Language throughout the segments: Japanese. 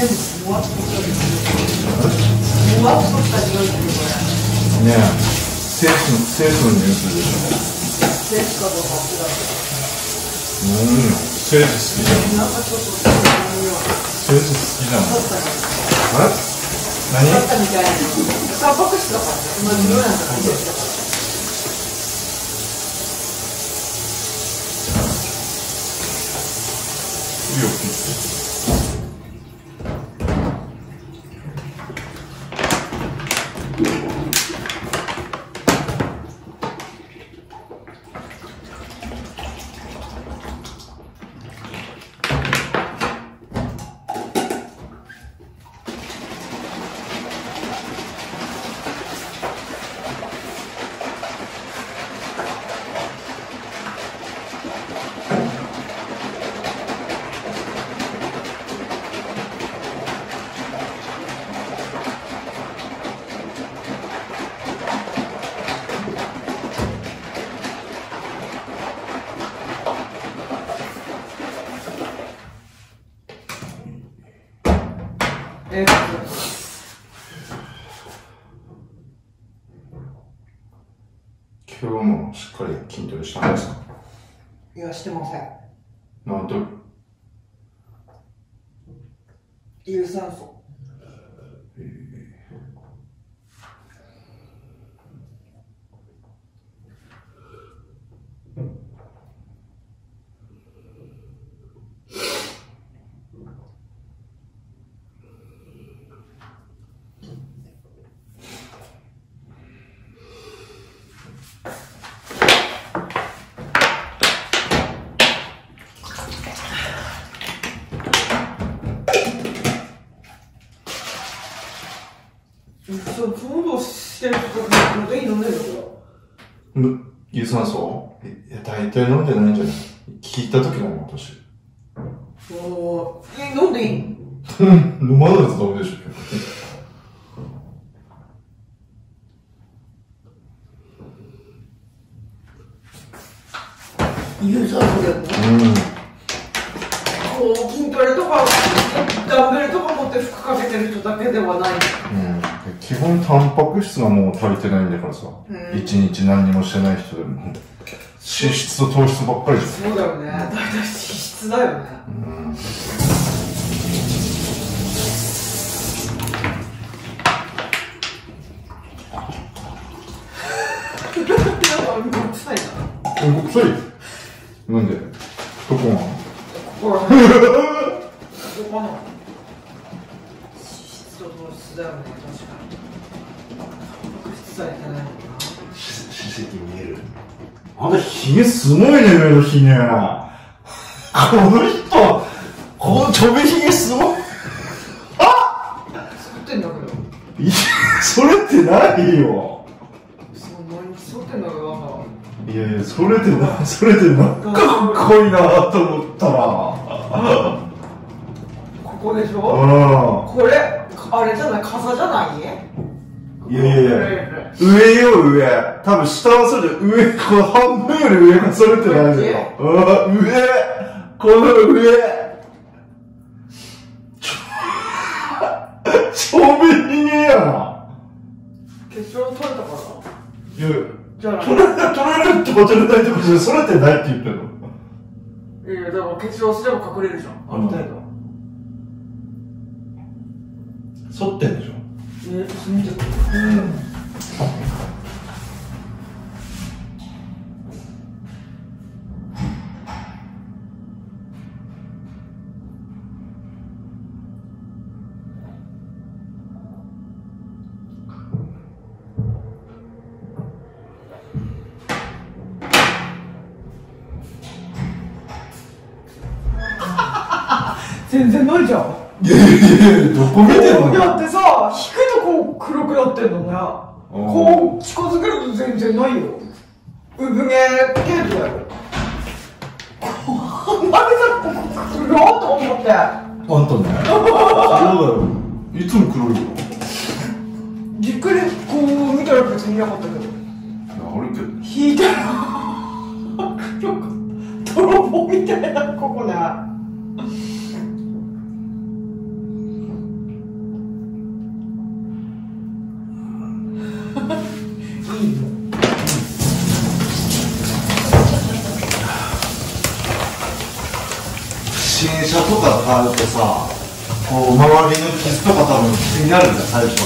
好き。 今日もしっかり筋トレしたんですか？いや、してません。なんで？有酸素。有酸素？いや、大体飲んでないんじゃない？聞いた時だもん、私。おー、飲んでいいの？飲まないやつダメでしょ。有酸素だよね。こう、筋トレとか、ダンベルとか持って服かけてる人だけではない。基本タンパク質がもう足りてないんだからさ、一日何にもしてない人でも脂質と糖質ばっかりじゃん。そうだよね、大体脂質だよね。なんか動くさいな。動くさい？なんで？どこが？ここはどこの？ だよね、確かに。歯石見える。あのひげすごいね、上のひげ。この人、このちょびひげすごい。あっ。作ってんだけど。いや、それってないよ。そんなに作ってんだけどな。いやいや、それってな、それってなんかかっこいいなと思ったら。ここでしょ。これ。 あれじゃない、傘じゃない？いやいやいや、上よ、上。多分下はそれで、上、この半分より上がそれってないんだよ。上、この上。ちょびひげやな。結論取れたかな？いや、じゃあ取れるとか取れないとかじゃ、それってないって言ってるの？いや、だから結論すれば隠れるじゃん、ある程度。 剃ってんでしょ。見て。全然ないじゃん。 どこ見てんの？だってさ、引くとこう黒くなってんのね。こう近づけると全然ないよ。産毛系統だよ。こう離れたらここ黒と思って。あんたね。そうだよ。いつも黒いよ。じっくりこう見たら別に見なかったけど。あれって引いたら黒かった。泥棒みたいなここね。傾斜とか変わるとさ、こう周りの傷とか多分気になるんだ。最初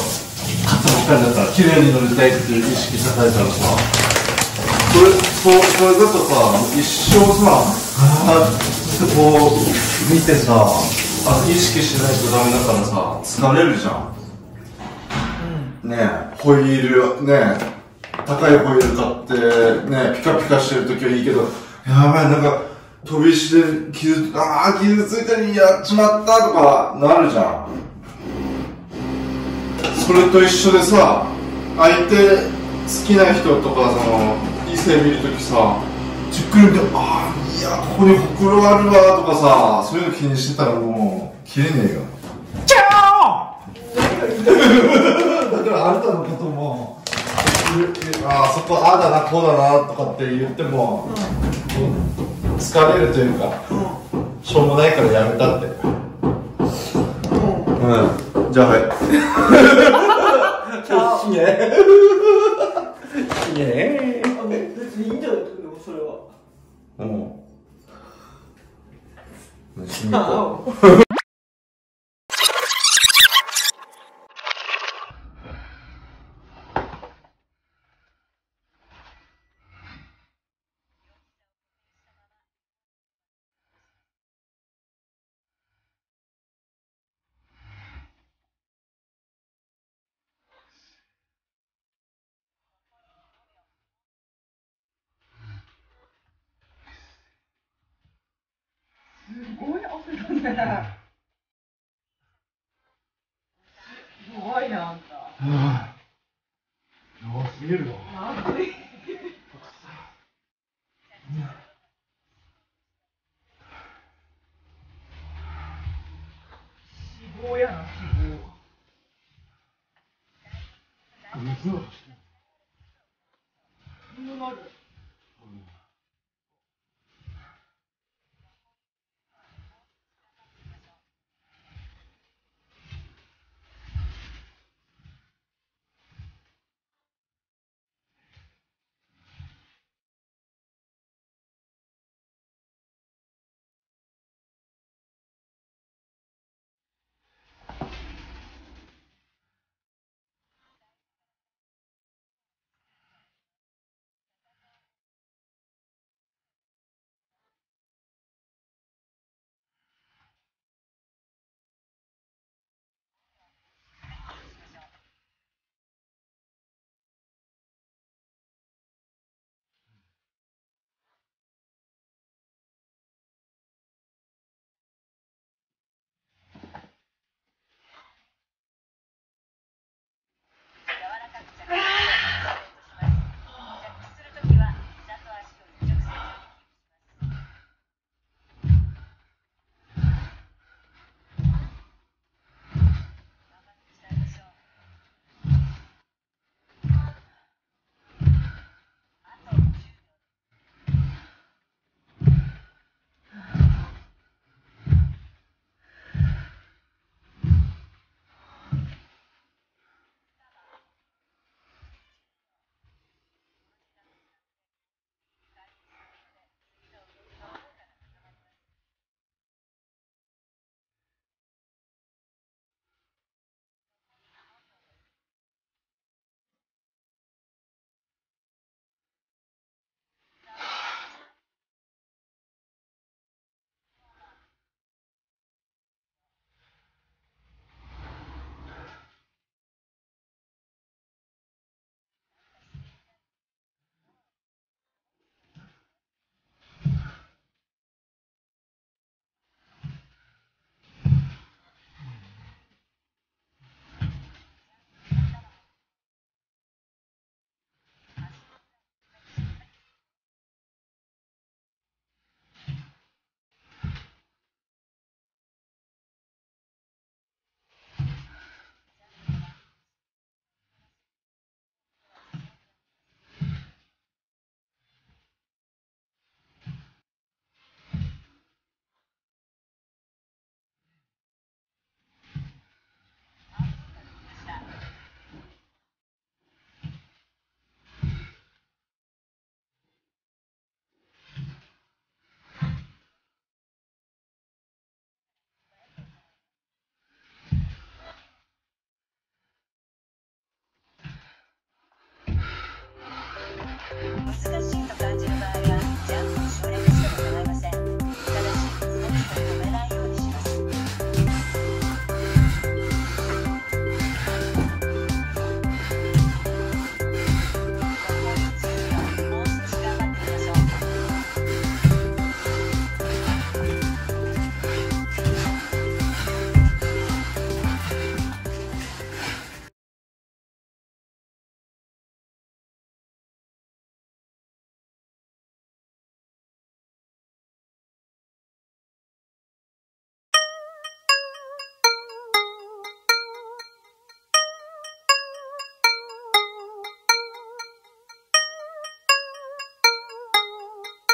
肩ばっかりだったら綺麗に乗りたいっていう意識されたらさ、それだとさ一生さずっとこう見てさ、意識しないとダメだからさ疲れるじゃん、うん、ねえホイールねえ高いホイール買ってねピカピカしてる時はいいけど、やばいなんか飛び石で傷ついたりやっちまったとかなるじゃん。それと一緒でさ、相手好きな人とかその異性見るときさじっくり見て、ああいやここにほくろあるわとかさ、そういうの気にしてたらもう切れねえよ。じゃあだからあなたのこともあそこああだなこうだなとかって言っても、うん、疲れるというか、うん、しょうもないからやめたって、うん、うん、じゃあはい今日ひねひね別にいいんじゃないと思う。それはうんしみこ